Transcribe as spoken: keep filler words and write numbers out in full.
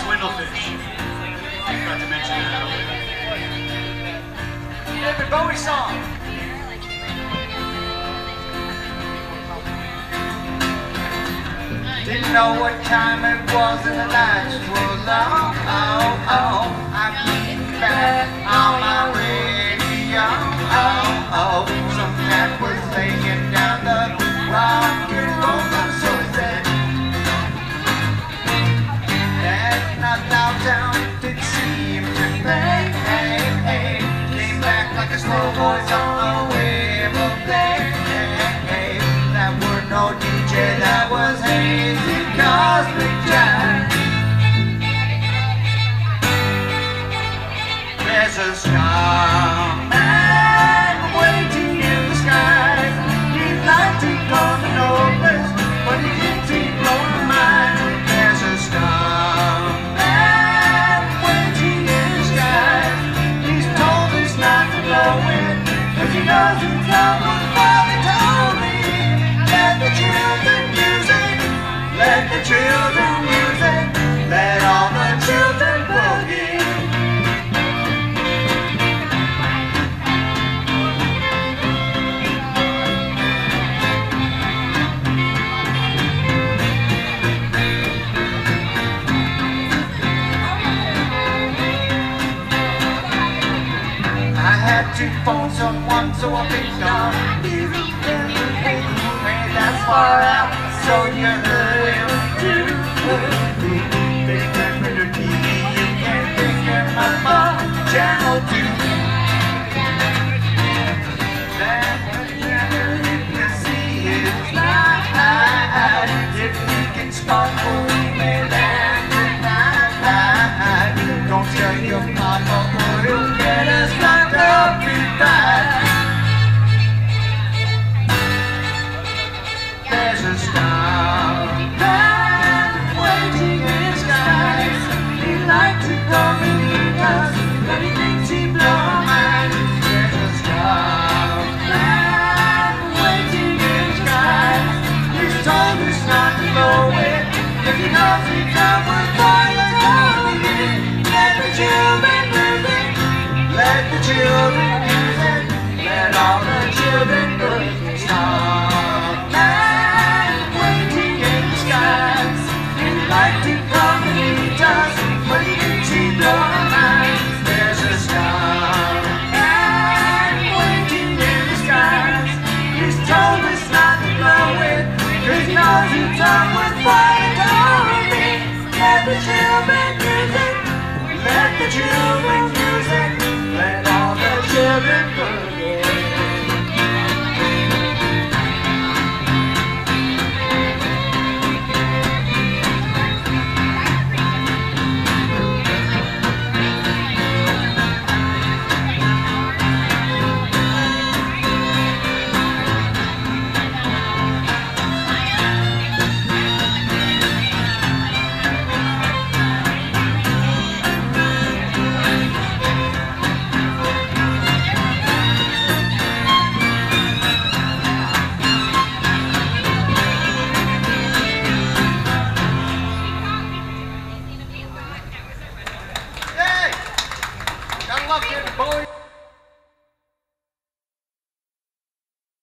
Swindlefish. I forgot to mention that earlier. David Bowie song. Didn't know what time it was and the lights were low. Oh, oh, I'm getting back on my radio. Oh, oh, some cat was laying down the rock and roll. I'm so sad. And I bowed down, it seemed to pain. Came back like a slow voice on the wave of pain. That were no D J, that was hazy cosmic jack. There's a starman waiting in the skies. He'd like to go to no place, but he can't keep blowing mine. There's a starman waiting in the skies. He's told us not to blow it, cause he doesn't love us. Let the children music, let the children music, let all the children boogie. I had to phone someone, so I picked up music. That's far out, so you will do. Big computer T V, you can figure my mom, channel two. That if you see his light, if he can sparkle, he may land tonight. Don't tell your mama, or he'll get us locked up goodbye. There's a starman waiting in the skies. He'd like to come and meet us, but he thinks he blows mine. There's a starman waiting in the skies. He's told us not to blow it, if he knows he comes with violence holding. Let the children music, let the children music, let all the children go star. Like to come and eat us, but he thinks he blows our minds. There's a starman waiting in the skies. He's told us not to blow it, cause he knows he comes with fire to me. Let the children music, let the children music, let all the children go.